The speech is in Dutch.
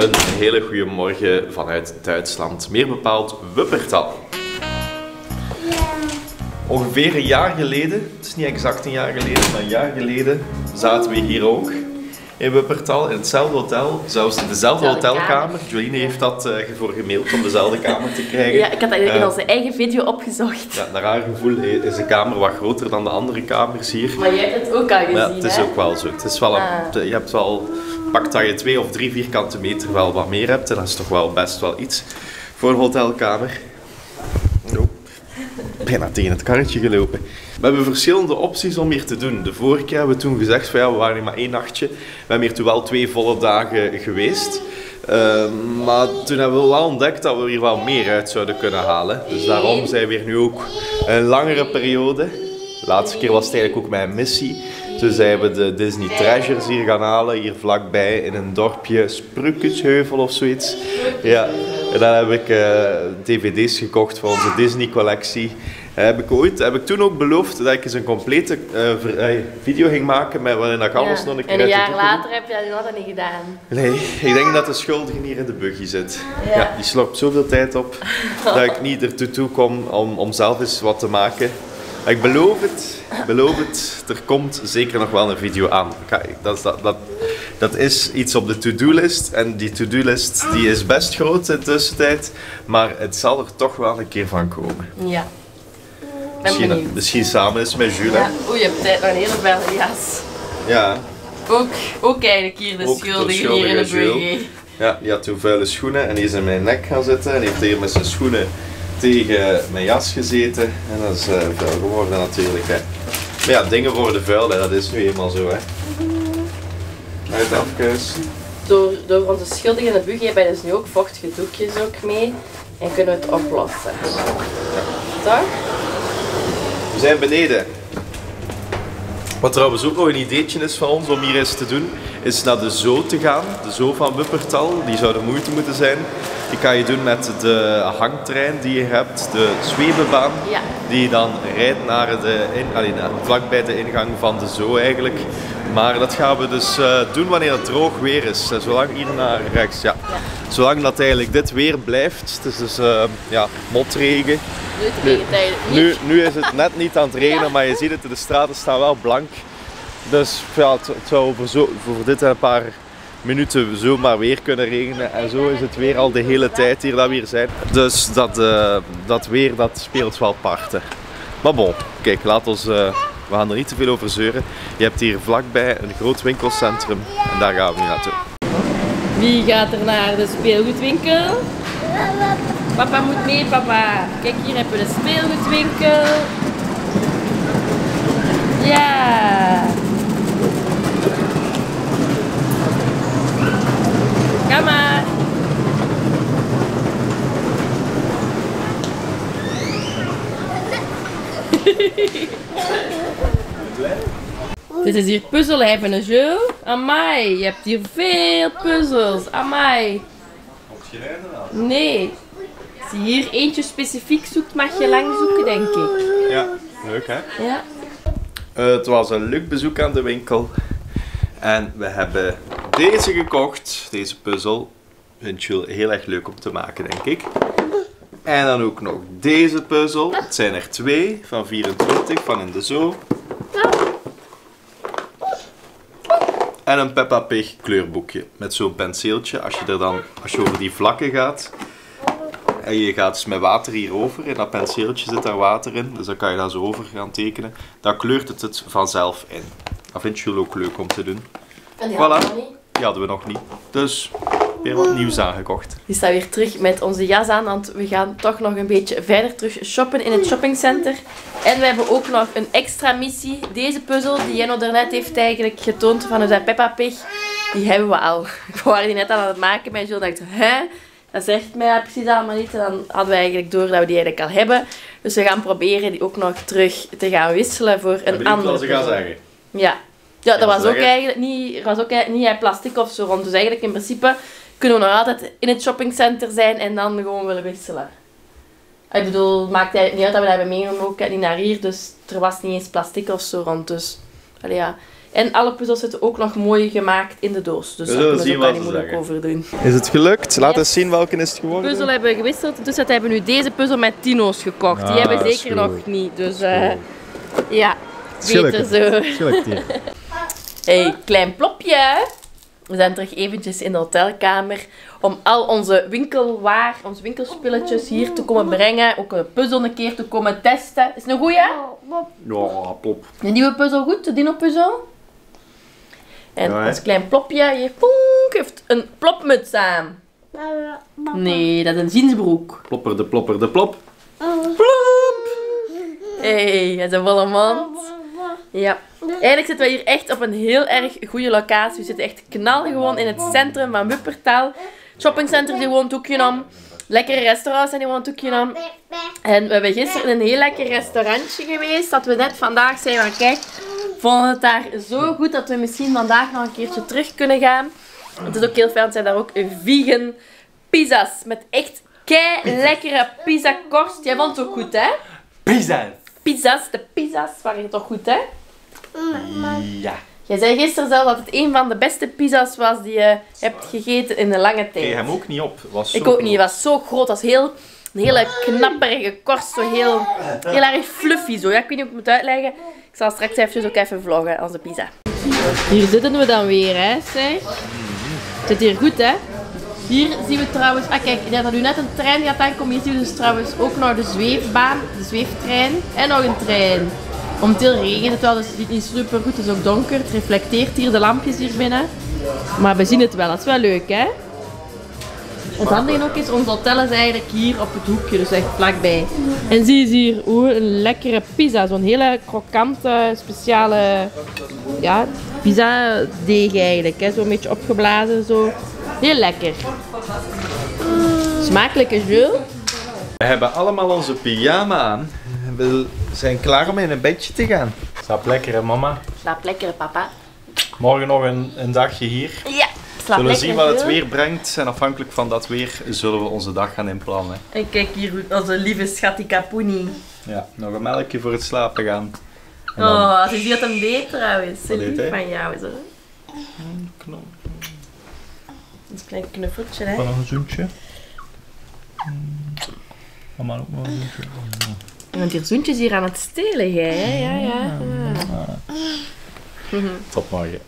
Een hele goede morgen vanuit Duitsland, meer bepaald Wuppertal. Ja. Ongeveer een jaar geleden, het is niet exact een jaar geleden, maar een jaar geleden zaten we hier ook in Wuppertal, in hetzelfde hotel, zelfs in dezelfde hotelkamer. Jolien heeft dat voor gemaild om dezelfde kamer te krijgen. Ja, ik had dat in onze eigen video opgezocht. Ja, naar haar gevoel is de kamer wat groter dan de andere kamers hier. Maar jij hebt het ook al gezien, ja, het is ook wel zo. Het is wel een, je hebt wel, pak dat je 2 of 3 vierkante meter wel wat meer hebt. En dat is toch wel best wel iets voor een hotelkamer. Bijna tegen het karretje gelopen. We hebben verschillende opties om hier te doen. De vorige keer hebben we toen gezegd van ja, we waren hier maar 1 nachtje. We hebben hier toen wel 2 volle dagen geweest. Maar toen hebben we wel ontdekt dat we hier wel meer uit zouden kunnen halen. Dus daarom zijn we hier nu ook een langere periode. De laatste keer was het eigenlijk ook mijn missie. Dus zij hebben de Disney Treasures hier gaan halen. Hier vlakbij in een dorpje Sprookjesheuvel of zoiets. Ja. En dan heb ik dvd's gekocht voor onze Disney collectie. Heb ik toen ook beloofd dat ik eens een complete video ging maken met waarin ik alles nog een keer. En een jaar later heb je dat niet gedaan. Nee, ik denk dat de schuldige hier in de buggy zit. Ja. Ja, die slorpt zoveel tijd op dat ik niet ertoe kom om zelf eens wat te maken. Ik beloof het, er komt zeker nog wel een video aan. Dat is iets op de to-do-list en die to-do-list is best groot in de tussentijd, maar het zal er toch wel een keer van komen. Ja. Misschien samen eens met Jules. Ja. Oei, je hebt tijd naar een hele belle jas. Ja. Ook eigenlijk hier de schuldige hier in de BG. Ja, die had toen vuile schoenen en die is in mijn nek gaan zitten en heeft hier met zijn schoenen tegen mijn jas gezeten en dat is vuil geworden natuurlijk. Hè. Maar ja, dingen worden vuil, hè. Dat is nu eenmaal zo. Hè. Uit afkuis. Door onze schuldigen in de buggy hebben we dus nu ook vochtige doekjes ook mee en kunnen we het oplossen. Ja. Toch? We zijn beneden. Wat trouwens ook nog een ideetje is van ons om hier eens te doen, is naar de zoo te gaan. De zoo van Wuppertal, die zou de moeite moeten zijn. Die kan je doen met de hangtrein die je hebt, de zwevenbaan. Ja. Die dan rijdt naar vlakbij de ingang van de zoo eigenlijk. Maar dat gaan we dus doen wanneer het droog weer is. Zolang hier naar rechts, ja. Zolang dat eigenlijk dit weer blijft. Het is dus motregen. Nu is het net niet aan het regenen, maar je ziet het, de straten staan wel blank. Dus ja, het zou voor dit en een paar minuten zomaar weer kunnen regenen. En zo is het weer al de hele tijd hier dat we hier zijn. Dus dat weer, dat speelt wel parten. Maar bon, kijk, we gaan er niet te veel over zeuren. Je hebt hier vlakbij een groot winkelcentrum en daar gaan we nu naartoe. Wie gaat er naar de speelgoedwinkel? Papa moet mee, papa. Kijk, hier hebben we de speelgoedwinkel. Ja! Ga maar! Dit is hier puzzellijf en een jeu. Amai, je hebt hier veel puzzels. Amai. Nee. Als je hier eentje specifiek zoekt, mag je lang zoeken, denk ik. Ja, leuk hè? Ja. Het was een leuk bezoek aan de winkel. En we hebben deze gekocht. Deze puzzel vindt Jules heel erg leuk om te maken, denk ik. En dan ook nog deze puzzel. Het zijn er 2 van 24 van in de zoo. En een Peppa Pig kleurboekje met zo'n penseeltje. Als je over die vlakken gaat en je gaat dus met water hierover, in dat penseeltje zit daar water in, dus dan kan je daar zo over gaan tekenen. Dan kleurt het vanzelf in. Dat vindt Jules ook leuk om te doen. En die hadden we nog niet. Die hadden we nog niet. Dus weer wat nieuws aangekocht. We staan weer terug met onze jas aan, want we gaan toch nog een beetje verder terug shoppen in het shoppingcenter. En we hebben ook nog een extra missie. Deze puzzel die Jenno daarnet heeft eigenlijk getoond van de Peppa Pig, die hebben we al. We waren die net aan het maken met Jules en dacht, hè? Dat zegt mij precies allemaal niet. En dan hadden we eigenlijk door dat we die eigenlijk al hebben. Dus we gaan proberen die ook nog terug te gaan wisselen voor een andere puzzel. Dat zeggen. Ja. Ja, dat was ook eigenlijk niet uit plastic of zo rond. Dus eigenlijk in principe kunnen we nog altijd in het shoppingcenter zijn en dan gewoon willen wisselen. Ik bedoel, het maakt eigenlijk niet uit dat we dat hebben meegenomen, ook niet naar hier. Dus er was niet eens plastic of zo rond. Dus allee, ja. En alle puzzels zitten ook nog mooi gemaakt in de doos. Dus daar kunnen we ook niet moeilijk over doen. Is het gelukt? Laat eens zien welke is het geworden. De puzzel hebben we gewisseld. Dus dat hebben we nu deze puzzel met dino's gekocht. Die hebben we zeker nog niet. Dus ja, beter zo. Hey, klein plopje. We zijn terug eventjes in de hotelkamer om al onze winkelwaar, onze winkelspulletjes hier te komen brengen. Ook een puzzel een keer te komen testen. Is het een goeie? Ja, plop. Een nieuwe puzzel goed, de dino-puzzel. En ja, ons klein plopje hier heeft een plopmuts aan. Nee, dat is een ziensbroek. Plopper de plopper de plop. Plop! Hé, dat is een volle mond. Ja. Eigenlijk zitten wij hier echt op een heel erg goede locatie. We zitten echt knalgewoon in het centrum van Wuppertal. Shoppingcenter die gewoon een hoekje om. Lekkere restaurants zijn die gewoon een hoekje om. En we hebben gisteren een heel lekker restaurantje geweest. Dat we net vandaag zijn maar kijk, vonden het daar zo goed dat we misschien vandaag nog een keertje terug kunnen gaan. Het is ook heel fijn, want zijn daar ook vegan pizza's. Met echt kei lekkere pizzakorst. Jij vond het ook goed, hè? Pizza's! Pizza's, de pizza's waren toch goed, hè? Ja. Jij zei gisteren zelf dat het een van de beste pizza's was die je hebt gegeten in een lange tijd. Ik kreeg hem ook niet op. Was zo ik ook groot. Niet. Het was zo groot. Het was heel, een hele knapperige korst. Zo heel, heel erg fluffy. Zo. Ja, ik weet niet hoe ik moet uitleggen. Ik zal straks eventjes ook even vloggen als de pizza. Hier zitten we dan weer, hè? Zeg. Het zit hier goed, hè? Hier zien we trouwens... Ah, kijk, ik denk dat nu net een trein gaat aankomen. Hier zien we dus trouwens ook nog de zweefbaan, de zweeftrein en nog een trein. Momenteel regent het wel, dus het ziet niet super goed. Het is ook donker. Het reflecteert hier de lampjes hier binnen. Maar we zien het wel. Dat is wel leuk, hè? Het handige ook is, ons hotel is eigenlijk hier op het hoekje, dus echt vlakbij. En zie je hier, oeh, een lekkere pizza. Zo'n hele krokante, speciale ja, pizza deeg eigenlijk. Hè? Zo'n beetje opgeblazen zo. Heel lekker. Smakelijk, hè, Jules? We hebben allemaal onze pyjama aan. We zijn klaar om in een bedje te gaan. Slaap lekker, hè, mama? Slaap lekker, hè, papa. Morgen nog een dagje hier. Ja, slaap lekker. We zien wat het weer brengt en afhankelijk van dat weer zullen we onze dag gaan inplannen. En kijk hier, onze lieve schattie Kapoenie. Ja, nog een melkje voor het slapen gaan. Dan... Oh, ze ziet hem beter trouwens. Ze lief van jou, zo. Knop. Dat is een klein knuffeltje, hè. Van nog een zoentje. Mama ook nog een zoentje. Je bent hier zoentjes hier aan het stelen, jij, hè? Ja. Tot morgen.